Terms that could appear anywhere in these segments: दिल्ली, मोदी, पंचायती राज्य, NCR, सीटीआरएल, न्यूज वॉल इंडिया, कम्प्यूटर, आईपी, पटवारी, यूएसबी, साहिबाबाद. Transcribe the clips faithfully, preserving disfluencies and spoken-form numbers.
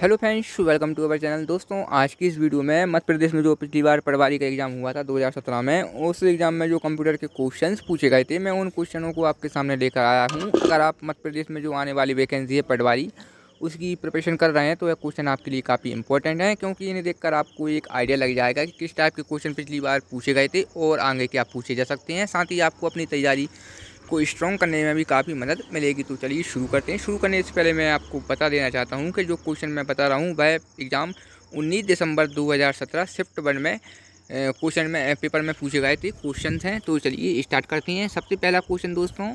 Hello friends, welcome to our channel. दोस्तों, आज की इस वीडियो में मध्य प्रदेश में जो पिछली बार पटवारी का एग्ज़ाम हुआ था दो हज़ार सत्रह में, उस एग्ज़ाम में जो कंप्यूटर के क्वेश्चंस पूछे गए थे, मैं उन क्वेश्चनों को आपके सामने लेकर आया हूं। अगर आप मध्य प्रदेश में जो आने वाली वैकेंसी है पटवारी, उसकी प्रिपरेशन कर रहे हैं तो यह क्वेश्चन आपके लिए काफ़ी इंपॉर्टेंट है, क्योंकि इन्हें देखकर आपको एक आइडिया लग जाएगा कि किस टाइप के क्वेश्चन पिछली बार पूछे गए थे और आगे क्या पूछे जा सकते हैं। साथ ही आपको अपनी तैयारी को स्ट्रॉन्ग करने में भी काफ़ी मदद मिलेगी। तो चलिए शुरू करते हैं। शुरू करने से पहले मैं आपको बता देना चाहता हूं कि जो क्वेश्चन मैं बता रहा हूं वह एग्ज़ाम उन्नीस दिसंबर दो हज़ार सत्रह शिफ्ट वन में क्वेश्चन में पेपर में पूछे गए थे क्वेश्चंस हैं। तो चलिए स्टार्ट करते हैं। सबसे पहला क्वेश्चन दोस्तों,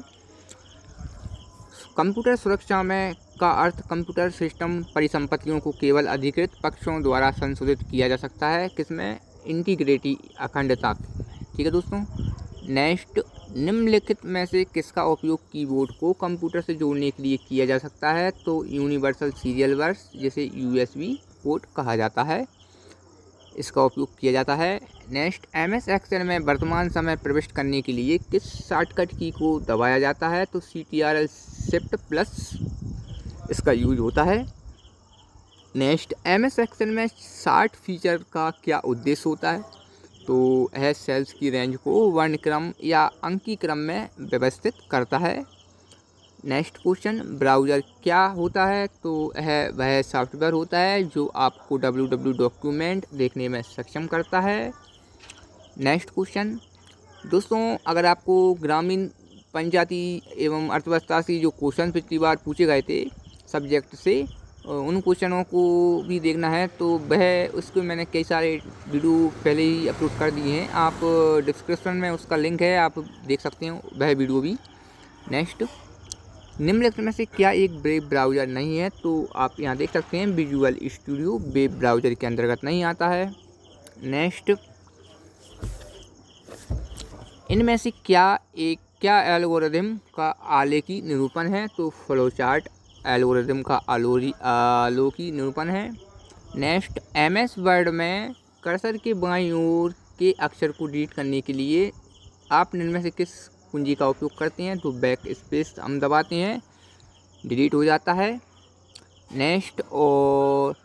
कंप्यूटर सुरक्षा में का अर्थ कंप्यूटर सिस्टम परिसंपत्तियों को केवल अधिकृत पक्षों द्वारा संशोधित किया जा सकता है, किसमें? इंटीग्रिटी, अखंडता। ठीक है दोस्तों। नेक्स्ट, निम्नलिखित में से किसका उपयोग कीबोर्ड को कंप्यूटर से जोड़ने के लिए किया जा सकता है? तो यूनिवर्सल सीरियल बस, जिसे यूएसबी पोर्ट कहा जाता है, इसका उपयोग किया जाता है। नेक्स्ट, एमएस एक्सेल में वर्तमान समय प्रविष्ट करने के लिए किस शॉर्टकट की को दबाया जाता है? तो सीटीआरएल शिफ्ट प्लस इसका यूज होता है। नेक्स्ट, एमएस एक्सेल में शॉर्ट फीचर का क्या उद्देश्य होता है? तो यह सेल्स की रेंज को वर्णक्रम या अंकी क्रम में व्यवस्थित करता है। नेक्स्ट क्वेश्चन, ब्राउज़र क्या होता है? तो यह वह सॉफ्टवेयर होता है जो आपको डब्ल्यू डब्ल्यू डॉक्यूमेंट देखने में सक्षम करता है। नेक्स्ट क्वेश्चन दोस्तों, अगर आपको ग्रामीण पंचायती एवं अर्थव्यवस्था से जो क्वेश्चन पिछली बार पूछे गए थे सब्जेक्ट से, उन क्वेश्चनों को भी देखना है तो वह उसको मैंने कई सारे वीडियो पहले ही अपलोड कर दिए हैं। आप डिस्क्रिप्शन में उसका लिंक है, आप देख सकते हैं वह वीडियो भी। नेक्स्ट, निम्नलिखित में से क्या एक वेब ब्राउज़र नहीं है? तो आप यहां देख सकते हैं विजुअल स्टूडियो वेब ब्राउज़र के अंतर्गत नहीं आता है। नेक्स्ट, इनमें से क्या एक क्या एल्गोरिदम का आलेखी निरूपण है? तो फ्लो चार्ट एल्गोरिदम का आलोरी आलोकी निरूपण है। नेक्स्ट, एमएस वर्ड में कर्सर के बाईं ओर के अक्षर को डिलीट करने के लिए आप इनमें से किस कुंजी का उपयोग करते हैं? तो बैक स्पेस हम दबाते हैं, डिलीट हो जाता है। नेक्स्ट, और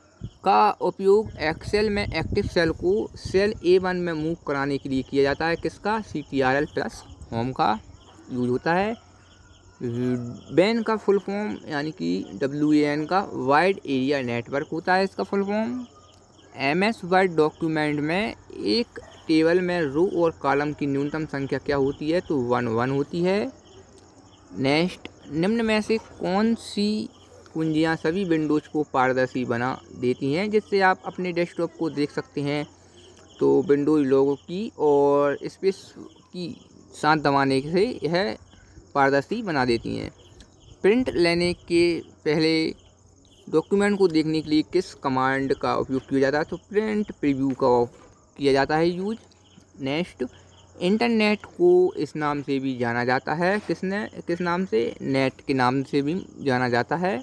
का उपयोग एक्सेल में एक्टिव सेल को सेल ए वन में मूव कराने के लिए किया जाता है, किसका? C T R L plus home का यूज होता है। बैन का फुल फॉर्म यानी कि डब्ल्यू ए एन का वाइड एरिया नेटवर्क होता है, इसका full form. M S Word document में एक टेबल में रो और कॉलम की न्यूनतम संख्या क्या होती है? तो वन वन होती है। नेक्स्ट, निम्न में से कौन सी कुंजियाँ सभी विंडोज़ को पारदर्शी बना देती हैं, जिससे आप अपने डेस्कटॉप को देख सकते हैं? तो विंडोज लोगों की और स्पेस की साथ दबाने से यह पारदर्शी बना देती हैं। प्रिंट लेने के पहले डॉक्यूमेंट को देखने के लिए किस कमांड का उपयोग किया जाता है? तो प्रिंट प्रीव्यू का किया जाता है यूज। नेक्स्ट, इंटरनेट को इस नाम से भी जाना जाता है, किसने किस नाम से? नेट के नाम से भी जाना जाता है।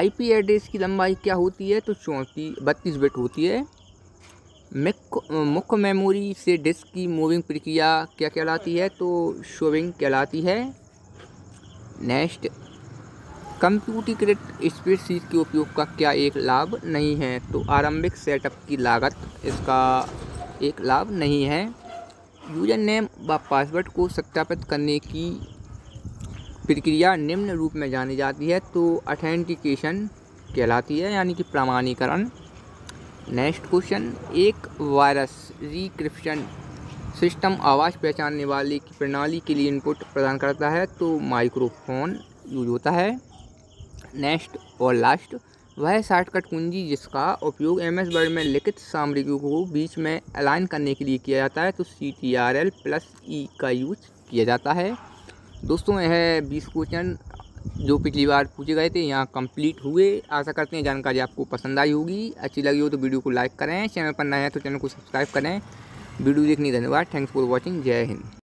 आईपी एड्रेस की लंबाई क्या होती है? तो चौंतीस बत्तीस बिट होती है। मुख्य मेमोरी से डिस्क की मूविंग प्रक्रिया क्या कहलाती है? तो शोविंग कहलाती है। नेक्स्ट, कंप्यूटरीकृत स्प्रेडशीट के उपयोग का क्या एक लाभ नहीं है? तो आरंभिक सेटअप की लागत इसका एक लाभ नहीं है। यूजर नेम व पासवर्ड को सत्यापित करने की प्रक्रिया निम्न रूप में जानी जाती है, तो ऑथेंटिकेशन कहलाती है, यानी कि प्रमाणीकरण। नेक्स्ट क्वेश्चन, एक वायरस रिक्रिप्शन सिस्टम आवाज़ पहचानने वाले की प्रणाली के लिए इनपुट प्रदान करता है, तो माइक्रोफोन यूज होता है। नेक्स्ट और लास्ट, वह शॉर्टकट कुंजी जिसका उपयोग एमएस वर्ड में लिखित सामग्रियों को बीच में अलाइन करने के लिए किया जाता है, तो C T R L plus E का यूज किया जाता है। दोस्तों, यह बीस क्वेश्चन जो पिछली बार पूछे गए थे यहाँ कंप्लीट हुए। आशा करते हैं जानकारी आपको पसंद आई होगी। अच्छी लगी हो तो वीडियो को लाइक करें, चैनल पर नए हैं तो चैनल को सब्सक्राइब करें। वीडियो देखने धन्यवाद। Thanks for watching. जय हिंद।